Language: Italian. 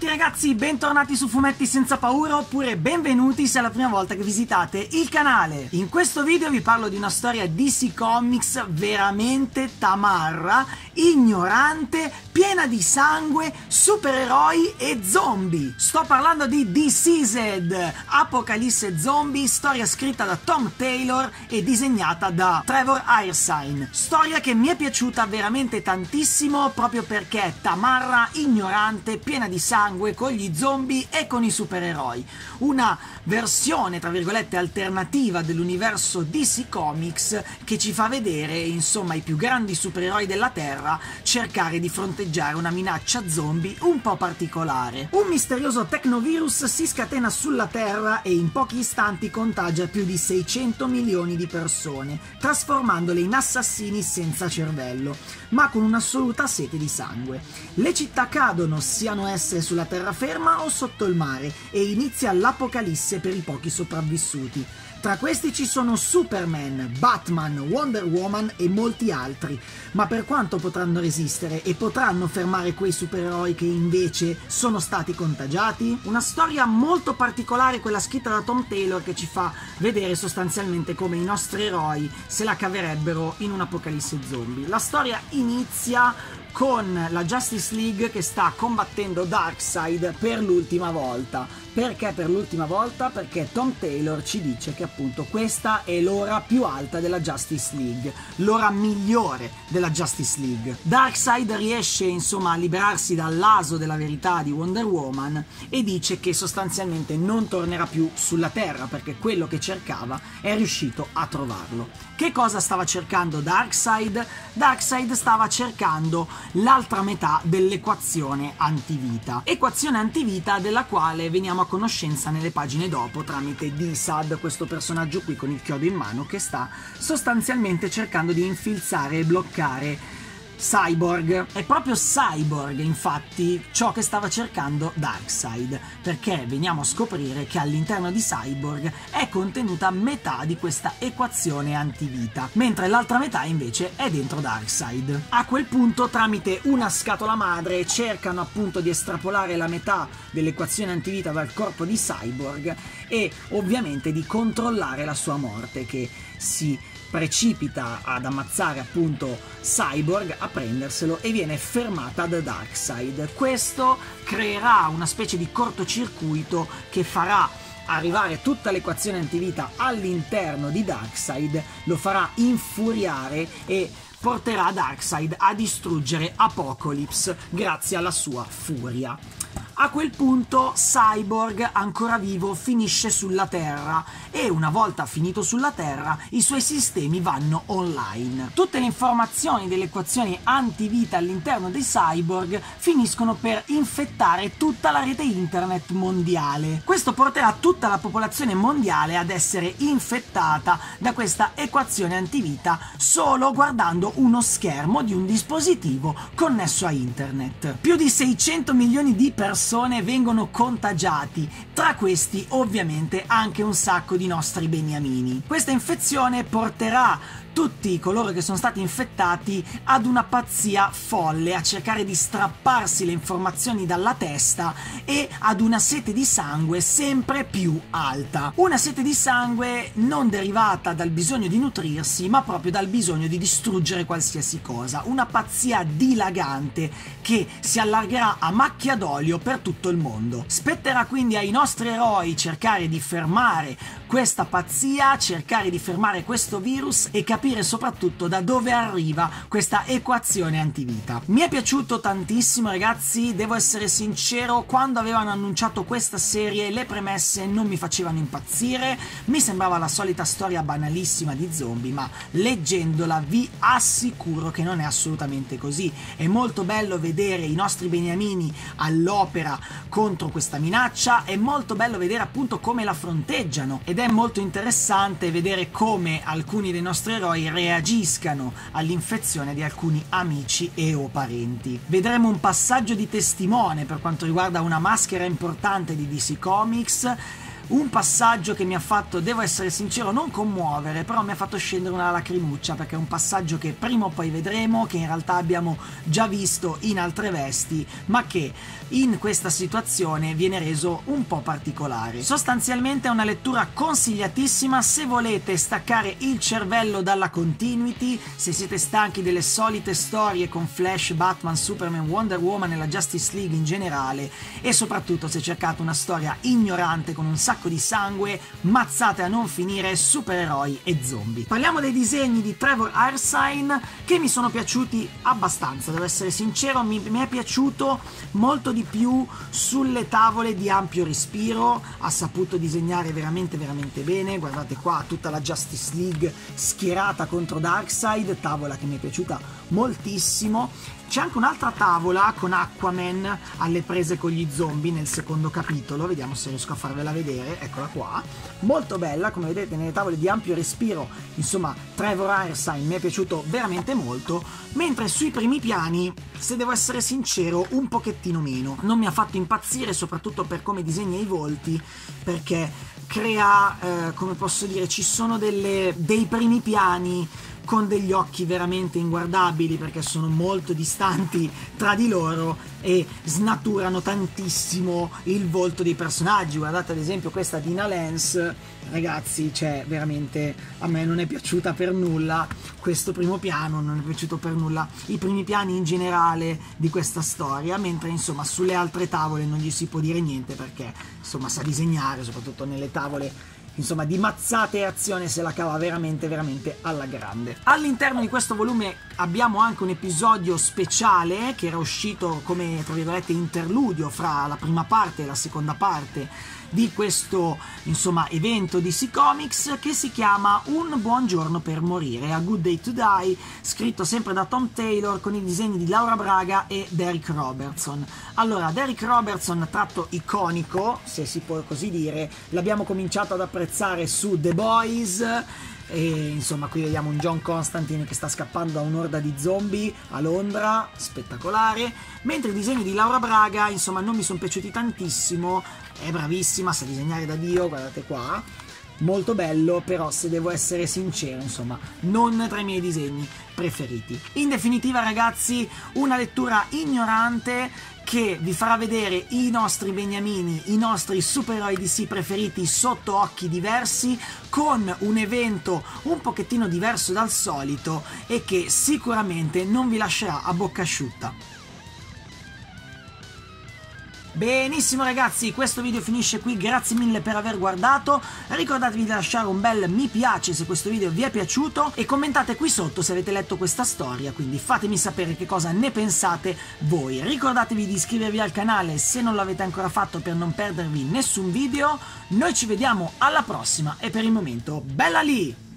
tutti ragazzi, bentornati su Fumetti Senza Paura, oppure benvenuti se è la prima volta che visitate il canale. In questo video vi parlo di una storia DC Comics veramente tamarra, ignorante, piena di sangue, supereroi e zombie. Sto parlando di DCZ, Apocalisse Zombie, storia scritta da Tom Taylor e disegnata da Trevor Hairsine. Storia che mi è piaciuta veramente tantissimo proprio perché è tamarra, ignorante, piena di sangue, con gli zombie e con i supereroi. Una versione, tra virgolette, alternativa dell'universo DC Comics che ci fa vedere, insomma, i più grandi supereroi della Terra cercare di fronteggiare una minaccia zombie un po' particolare. Un misterioso tecnovirus si scatena sulla Terra e in pochi istanti contagia più di 600 milioni di persone, trasformandole in assassini senza cervello, ma con un'assoluta sete di sangue. Le città cadono, siano esse sulla terraferma o sotto il mare, e inizia l'apocalisse per i pochi sopravvissuti. Tra questi ci sono Superman, Batman, Wonder Woman e molti altri, ma per quanto potranno resistere e potranno fermare quei supereroi che invece sono stati contagiati? Una storia molto particolare, quella scritta da Tom Taylor, che ci fa vedere sostanzialmente come i nostri eroi se la caverebbero in un'apocalisse zombie. La storia inizia con la Justice League che sta combattendo Darkseid per l'ultima volta. Perché per l'ultima volta? Perché Tom Taylor ci dice che appunto questa è l'ora più alta della Justice League, l'ora migliore della Justice League. Darkseid riesce insomma a liberarsi dal lasso della verità di Wonder Woman e dice che sostanzialmente non tornerà più sulla Terra perché quello che cercava è riuscito a trovarlo. Che cosa stava cercando Darkseid? Darkseid stava cercando l'altra metà dell'equazione antivita, equazione antivita della quale veniamo a conoscenza nelle pagine dopo tramite D-Sad, questo personaggio qui con il chiodo in mano che sta sostanzialmente cercando di infilzare e bloccare Cyborg. È proprio Cyborg, infatti, ciò che stava cercando Darkseid, perché veniamo a scoprire che all'interno di Cyborg è contenuta metà di questa equazione antivita, mentre l'altra metà invece è dentro Darkseid. A quel punto, tramite una scatola madre, cercano appunto di estrapolare la metà dell'equazione antivita dal corpo di Cyborg e ovviamente di controllare la sua morte, che si precipita ad ammazzare appunto Cyborg, a prenderselo, e viene fermata da Darkseid. Questo creerà una specie di cortocircuito che farà arrivare tutta l'equazione antivita all'interno di Darkseid, lo farà infuriare e porterà Darkseid a distruggere Apokolips grazie alla sua furia. A quel punto Cyborg, ancora vivo, finisce sulla Terra e una volta finito sulla Terra i suoi sistemi vanno online. Tutte le informazioni delle equazioni antivita all'interno di Cyborg finiscono per infettare tutta la rete internet mondiale. Questo porterà tutta la popolazione mondiale ad essere infettata da questa equazione antivita solo guardando uno schermo di un dispositivo connesso a internet. Più di 600 milioni di persone vengono contagiati, tra questi ovviamente anche un sacco di nostri beniamini. Questa infezione porterà tutti coloro che sono stati infettati ad una pazzia folle, a cercare di strapparsi le informazioni dalla testa e ad una sete di sangue sempre più alta. Una sete di sangue non derivata dal bisogno di nutrirsi, ma proprio dal bisogno di distruggere qualsiasi cosa. Una pazzia dilagante che si allargherà a macchia d'olio per tutto il mondo. Spetterà quindi ai nostri eroi cercare di fermare questa pazzia, cercare di fermare questo virus e capire soprattutto da dove arriva questa equazione antivita. Mi è piaciuto tantissimo ragazzi, devo essere sincero, quando avevano annunciato questa serie le premesse non mi facevano impazzire, mi sembrava la solita storia banalissima di zombie, ma leggendola vi assicuro che non è assolutamente così. È molto bello vedere i nostri beniamini all'opera contro questa minaccia, è molto bello vedere appunto come la fronteggiano ed è molto interessante vedere come alcuni dei nostri eroi reagiscano all'infezione di alcuni amici e o parenti. Vedremo un passaggio di testimone per quanto riguarda una maschera importante di DC Comics, un passaggio che mi ha fatto, devo essere sincero, non commuovere, però mi ha fatto scendere una lacrimuccia, perché è un passaggio che prima o poi vedremo, che in realtà abbiamo già visto in altre vesti, ma che in questa situazione viene reso un po' particolare. Sostanzialmente è una lettura consigliatissima se volete staccare il cervello dalla continuity, se siete stanchi delle solite storie con Flash, Batman, Superman, Wonder Woman e la Justice League in generale, e soprattutto se cercate una storia ignorante con un sacco di sangue, mazzate a non finire, supereroi e zombie. Parliamo dei disegni di Trevor Hairsine, che mi sono piaciuti abbastanza, devo essere sincero, mi è piaciuto molto di più sulle tavole di ampio respiro. Ha saputo disegnare veramente bene. Guardate qua tutta la Justice League schierata contro Darkseid, tavola che mi è piaciuta moltissimo. C'è anche un'altra tavola con Aquaman alle prese con gli zombie nel secondo capitolo, vediamo se riesco a farvela vedere, eccola qua, molto bella, come vedete, nelle tavole di ampio respiro. Insomma, Trevor Hairsine mi è piaciuto veramente molto, mentre sui primi piani, se devo essere sincero, un pochettino meno. Non mi ha fatto impazzire, soprattutto per come disegna i volti, perché crea, come posso dire, ci sono dei primi piani con degli occhi veramente inguardabili, perché sono molto distanti tra di loro e snaturano tantissimo il volto dei personaggi. Guardate ad esempio questa Dinah Lance, ragazzi, cioè veramente a me non è piaciuta per nulla questo primo piano, non è piaciuto per nulla i primi piani in generale di questa storia, mentre insomma sulle altre tavole non gli si può dire niente, perché insomma sa disegnare, soprattutto nelle tavole insomma di mazzate e azione se la cava veramente alla grande. All'interno di questo volume abbiamo anche un episodio speciale che era uscito come, tra virgolette, interludio fra la prima parte e la seconda parte di questo insomma evento DC Comics, che si chiama Un buon giorno per morire, A Good Day to Die, scritto sempre da Tom Taylor con i disegni di Laura Braga e Derek Robertson. Allora, Derek Robertson, tratto iconico, se si può così dire, l'abbiamo cominciato ad apprezzare su The Boys. E insomma qui vediamo un John Constantine che sta scappando da un'orda di zombie a Londra, spettacolare, mentre i disegni di Laura Braga insomma non mi sono piaciuti tantissimo. È bravissima, sa disegnare da Dio, guardate qua, molto bello, però se devo essere sincero insomma non tra i miei disegni preferiti. In definitiva ragazzi, una lettura ignorante che vi farà vedere i nostri beniamini, i nostri supereroi DC preferiti sotto occhi diversi, con un evento un pochettino diverso dal solito e che sicuramente non vi lascerà a bocca asciutta. Benissimo ragazzi, questo video finisce qui, grazie mille per aver guardato, ricordatevi di lasciare un bel mi piace se questo video vi è piaciuto e commentate qui sotto se avete letto questa storia, quindi fatemi sapere che cosa ne pensate voi. Ricordatevi di iscrivervi al canale se non l'avete ancora fatto per non perdervi nessun video, noi ci vediamo alla prossima e per il momento bella lì!